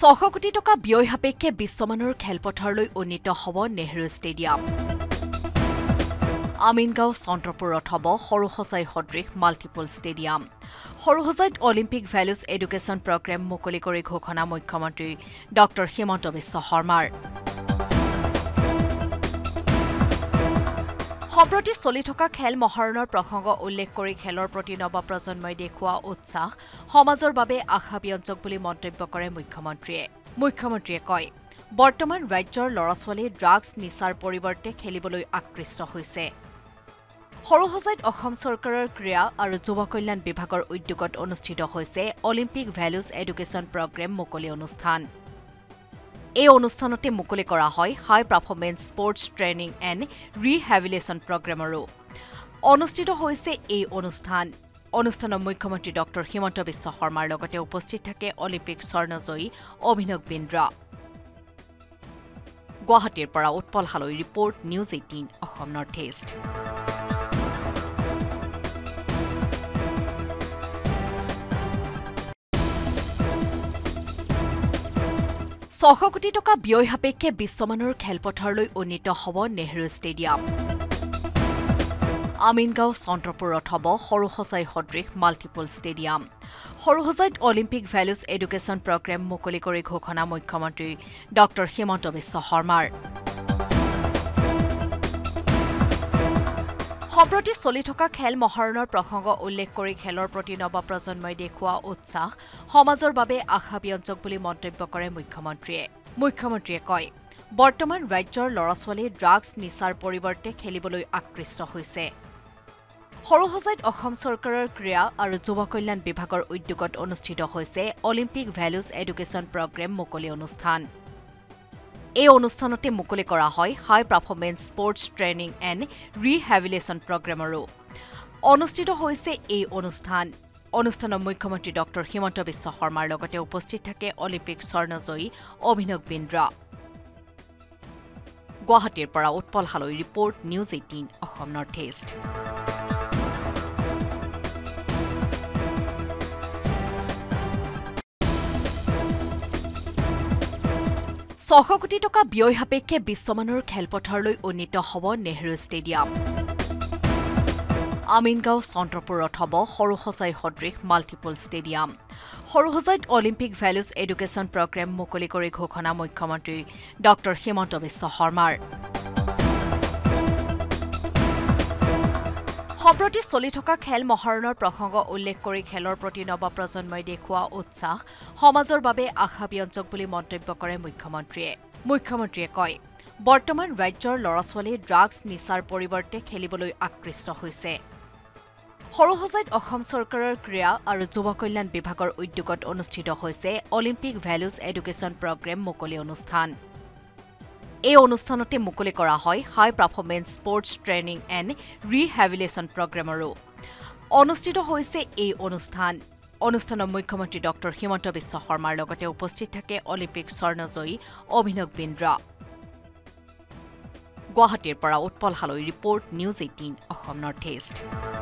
600 কোটি টাকা ব্যয় সাপেক্ষে বিশ্বমানৰ খেলপথাৰলৈ উন্নীত হ'ব নেহৰু ষ্টেডিয়াম আমিনগাঁও চন্দ্ৰপুৰত হ'ব সৰুসজাই সদৃশ মাল্টিপল ষ্টেডিয়াম সৰুসজাইত অলিম্পিক ভ্যালুজ এডুকেচন প্ৰগ্ৰাম মুকলি কৰি ঘোষণা মুখ্যমন্ত্ৰী ডক্টৰ হিমন্ত বিশ্ব শৰ্মাৰ সম্প্ৰতি চলি থকা খেল মহাৰণৰ প্ৰসংগ উল্লেখ কৰি খেলৰ প্ৰতি নৱপ্ৰজন্মই দেখুৱা উৎসাহ সমাজৰ বাবে আশাব্যঞ্জক বুলি মন্তব্য কৰে মুখ্যমন্ত্ৰীয়ে কয় বৰ্তমান ৰাজ্যৰ লৰাছোৱালী ড্ৰাগছ নিচাৰ পৰিৱৰ্তে খেলিবলৈ আকৃষ্ট হৈছে সৰুসজাইত অসম চৰকাৰৰ ক্ৰীড়া আৰু যুৱ কল্যাণ বিভাগৰ উদ্যোগত অনুষ্ঠিত হৈছে অলিম্পিক ভ্যালুজ এডুকেচন প্ৰগ্ৰাম মুকলি অনুষ্ঠান এই অনুষ্ঠানতে মুকলি কৰা হয় high performance sports training and rehabilitation প্ৰোগ্ৰামৰো অনুষ্ঠিত হৈছে এই অনুষ্ঠান অনুষ্ঠানৰ মুখ্যমন্ত্ৰী ডক্টৰ হিমন্ত বিশ্ব শৰ্মাৰ লগতে উপস্থিত থাকে অলিম্পিক স্বৰ্ণজয়ী অভিনৱ বিন্দ্ৰা গুৱাহাটীৰ পৰা উৎপল হালৈ report news 18 Asom north east ছশ কোটি টকা ব্যয় সাপেক্ষে বিশ্বমানৰ খেলপথাৰলৈ উন্নীত হ'ব নেহৰু ষ্টেডিয়াম আমিনগাঁও চন্দ্ৰপুৰত হ'ব সৰুসজাই সদৃশ মাল্টিপল ষ্টেডিয়াম সৰুসজাইত অলিম্পিক ভ্যালুজ এডুকেচন প্ৰগ্ৰাম মুকলি কৰি ঘোষণা মুখ্যমন্ত্ৰী ডক্টৰ হিমন্ত বিশ্ব শৰ্মাৰ সম্প্ৰতি চলি থকা খেল মহাৰণৰ প্ৰসংগ উল্লেখ কৰি খেলৰ প্ৰতি নৱপ্ৰজন্মই দেখুৱা উৎসাহ সমাজৰ বাবে আশাব্যঞ্জক বুলি মন্তব্য কৰে মুখ্যমন্ত্ৰীয়ে কয় বৰ্তমান ৰাজ্যৰ লৰাছোৱালী ড্ৰাগছ নিচাৰ পৰিৱৰ্তে খেলিবলৈ আকৃষ্ট হৈছে সৰুসজাইত অসম চৰকাৰৰ ক্ৰীড়া আৰু যুৱ কল্যাণ বিভাগৰ উদ্যোগত অনুষ্ঠিত হৈছে অলিম্পিক ভ্যালুজ এডুকেচন প্ৰগ্ৰাম মুকলি অনুষ্ঠান এই অনুষ্ঠানতে মুকলি কৰা হয় high performance sports training and rehabilitation প্ৰোগ্ৰামৰো অনুষ্ঠিত হৈছে এই অনুষ্ঠান অনুষ্ঠানৰ মুখ্যমন্ত্ৰী ডক্টৰ হিমন্ত বিশ্ব শৰ্মাৰ লগতে উপস্থিত থাকে অলিম্পিক স্বৰ্ণজয়ী অভিনৱ বিন্দ্ৰা গুৱাহাটীৰ পৰা উৎপল হালৈ report news 18 Asom north east ছশ কোটি টকা ব্যয় সাপেক্ষে বিশ্বমানৰ খেলপথাৰলৈ উন্নীত হ'ব নেহৰু ষ্টেডিয়াম আমিনগাঁও চন্দ্ৰপুৰত হ'ব সৰুসজাই সদৃশ মাল্টিপল ষ্টেডিয়াম সৰুসজাইত অলিম্পিক ভ্যালুজ এডুকেচন প্ৰগ্ৰাম মুকলি কৰি ঘোষণা মুখ্যমন্ত্ৰী ডক্টৰ হিমন্ত বিশ্ব শৰ্মাৰ সম্প্ৰতি চলি থকা খেল মহাৰণৰ প্ৰসংগ উল্লেখ কৰি খেলৰ প্ৰতি নৱপ্ৰজন্মই দেখুৱা উৎসাহ সমাজৰ বাবে আশাব্যঞ্জক বুলি মন্তব্য কৰে মুখ্যমন্ত্ৰীয়ে কয় বৰ্তমান ৰাজ্যৰ লৰাছোৱালী ড্ৰাগছ নিচাৰ পৰিৱৰ্তে খেলিবলৈ আকৃষ্ট হৈছে সৰুসজাইত অসম চৰকাৰৰ ক্ৰীড়া আৰু যুৱ কল্যাণ বিভাগৰ উদ্যোগত অনুষ্ঠিত হৈছে অলিম্পিক ভ্যালুজ এডুকেচন প্ৰগ্ৰাম মুকলি অনুষ্ঠান এই অনুষ্ঠানতে মুকলি কৰা হয় high performance sports training and rehabilitation প্ৰোগ্ৰামৰো অনুষ্ঠিত হৈছে এই অনুষ্ঠান অনুষ্ঠানৰ মুখ্যমন্ত্ৰী ডক্টৰ হিমন্ত বিশ্ব শৰ্মাৰ লগতে উপস্থিত থাকে অলিম্পিক স্বৰ্ণজয়ী অভিনৱ বিন্দ্ৰা গুৱাহাটীৰ পৰা উৎপল হালৈ report news 18 Asom north east